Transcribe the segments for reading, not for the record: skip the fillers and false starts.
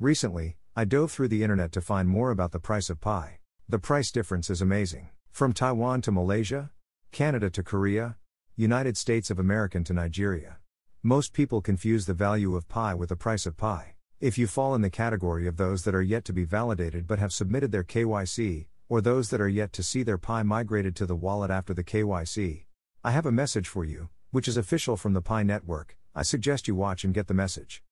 Recently, I dove through the internet to find more about the price of Pi. The price difference is amazing. From Taiwan to Malaysia, Canada to Korea, United States of America to Nigeria. Most people confuse the value of Pi with the price of Pi. If you fall in the category of those that are yet to be validated but have submitted their KYC, or those that are yet to see their Pi migrated to the wallet after the KYC, I have a message for you, which is official from the Pi Network. I suggest you watch and get the message.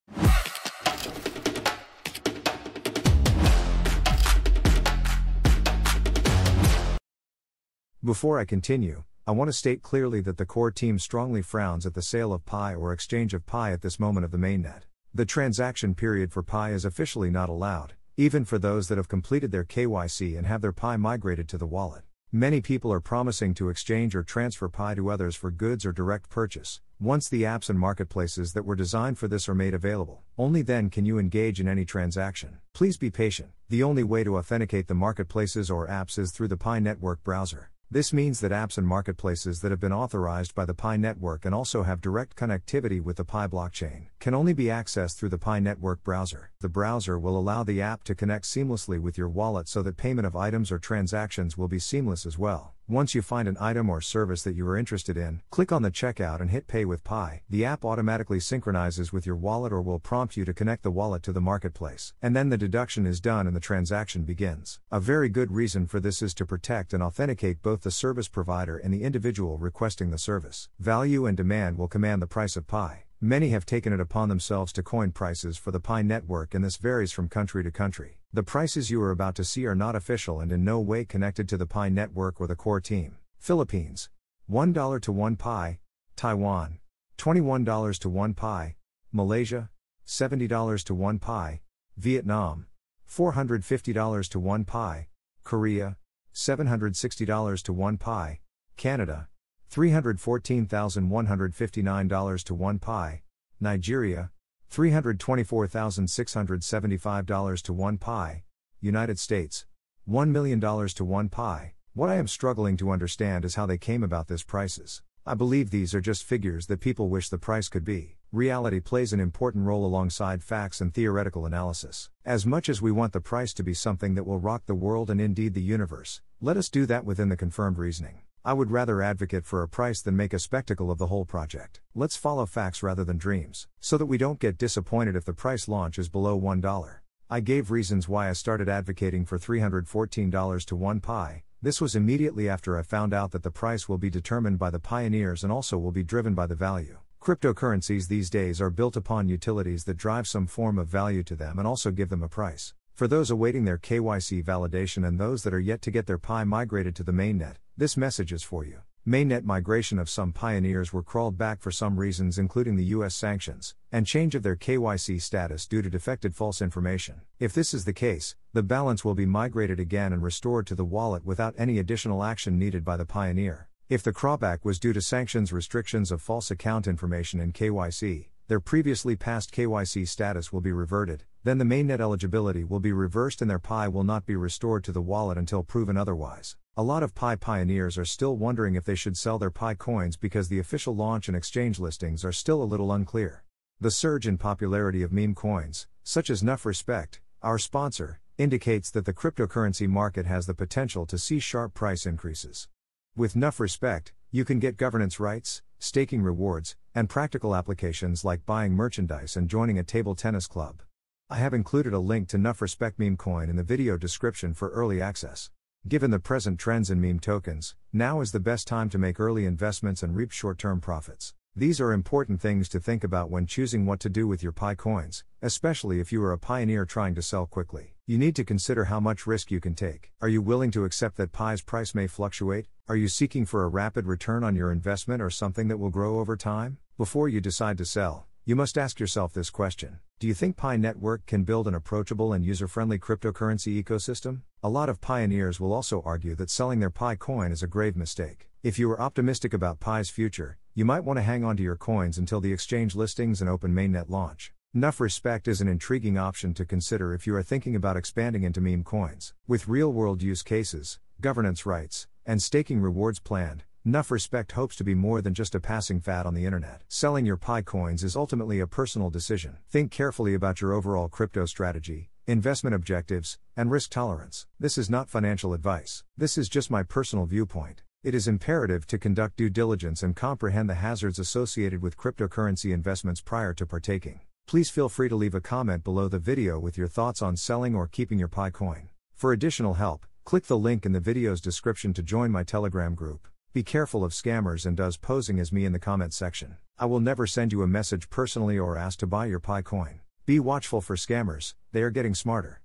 Before I continue, I want to state clearly that the core team strongly frowns at the sale of Pi or exchange of Pi at this moment of the mainnet. The transaction period for Pi is officially not allowed, even for those that have completed their KYC and have their Pi migrated to the wallet. Many people are promising to exchange or transfer Pi to others for goods or direct purchase. Once the apps and marketplaces that were designed for this are made available, only then can you engage in any transaction. Please be patient. The only way to authenticate the marketplaces or apps is through the Pi Network browser. This means that apps and marketplaces that have been authorized by the Pi Network and also have direct connectivity with the Pi blockchain can only be accessed through the Pi Network browser. The browser will allow the app to connect seamlessly with your wallet so that payment of items or transactions will be seamless as well. Once you find an item or service that you are interested in, click on the checkout and hit Pay with Pi. The app automatically synchronizes with your wallet or will prompt you to connect the wallet to the marketplace, and then the deduction is done and the transaction begins. A very good reason for this is to protect and authenticate both the service provider and the individual requesting the service. Value and demand will command the price of Pi. Many have taken it upon themselves to coin prices for the Pi Network, and this varies from country to country. The prices you are about to see are not official and in no way connected to the Pi Network or the core team. Philippines, $1 to 1 Pi. Taiwan, $21 to 1 Pi. Malaysia, $70 to 1 Pi. Vietnam, $450 to 1 Pi. Korea, $760 to 1 Pi. Canada, $314,159 to 1 Pi. Nigeria, $324,675 to 1 Pi. United States, $1 million to 1 Pi. What I am struggling to understand is how they came about these prices. I believe these are just figures that people wish the price could be. Reality plays an important role alongside facts and theoretical analysis. As much as we want the price to be something that will rock the world and indeed the universe, let us do that within the confirmed reasoning. I would rather advocate for a price than make a spectacle of the whole project. Let's follow facts rather than dreams, so that we don't get disappointed if the price launch is below $1. I gave reasons why I started advocating for $314 to 1 Pi. This was immediately after I found out that the price will be determined by the pioneers and also will be driven by the value. Cryptocurrencies these days are built upon utilities that drive some form of value to them and also give them a price. For those awaiting their KYC validation and those that are yet to get their Pi migrated to the mainnet, this message is for you. Mainnet migration of some pioneers were crawled back for some reasons, including the US sanctions, and change of their KYC status due to defected false information. If this is the case, the balance will be migrated again and restored to the wallet without any additional action needed by the pioneer. If the crawback was due to sanctions restrictions of false account information in KYC, their previously past KYC status will be reverted, then the mainnet eligibility will be reversed and their Pi will not be restored to the wallet until proven otherwise. A lot of Pi pioneers are still wondering if they should sell their Pi coins because the official launch and exchange listings are still a little unclear. The surge in popularity of meme coins, such as Nuff Respect, our sponsor, indicates that the cryptocurrency market has the potential to see sharp price increases. With Nuff Respect, you can get governance rights, staking rewards, and practical applications like buying merchandise and joining a table tennis club. I have included a link to Nuff Respect meme coin in the video description for early access. Given the present trends in meme tokens, now is the best time to make early investments and reap short-term profits. These are important things to think about when choosing what to do with your Pi coins, especially if you are a pioneer trying to sell quickly. You need to consider how much risk you can take. Are you willing to accept that Pi's price may fluctuate? Are you seeking for a rapid return on your investment or something that will grow over time? Before you decide to sell, you must ask yourself this question. Do you think Pi Network can build an approachable and user-friendly cryptocurrency ecosystem? A lot of pioneers will also argue that selling their Pi coin is a grave mistake. If you are optimistic about Pi's future, you might want to hang on to your coins until the exchange listings and open mainnet launch. Nuff Respect is an intriguing option to consider if you are thinking about expanding into meme coins. With real-world use cases, governance rights, and staking rewards planned, Nuff Respect hopes to be more than just a passing fad on the internet. Selling your Pi coins is ultimately a personal decision. Think carefully about your overall crypto strategy, investment objectives, and risk tolerance. This is not financial advice. This is just my personal viewpoint. It is imperative to conduct due diligence and comprehend the hazards associated with cryptocurrency investments prior to partaking. Please feel free to leave a comment below the video with your thoughts on selling or keeping your Pi coin. For additional help, click the link in the video's description to join my Telegram group. Be careful of scammers and does posing as me in the comment section. I will never send you a message personally or ask to buy your Pi coin. Be watchful for scammers, they are getting smarter.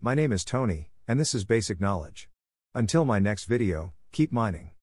My name is Tony, and this is Basic Knowledge. Until my next video, keep mining.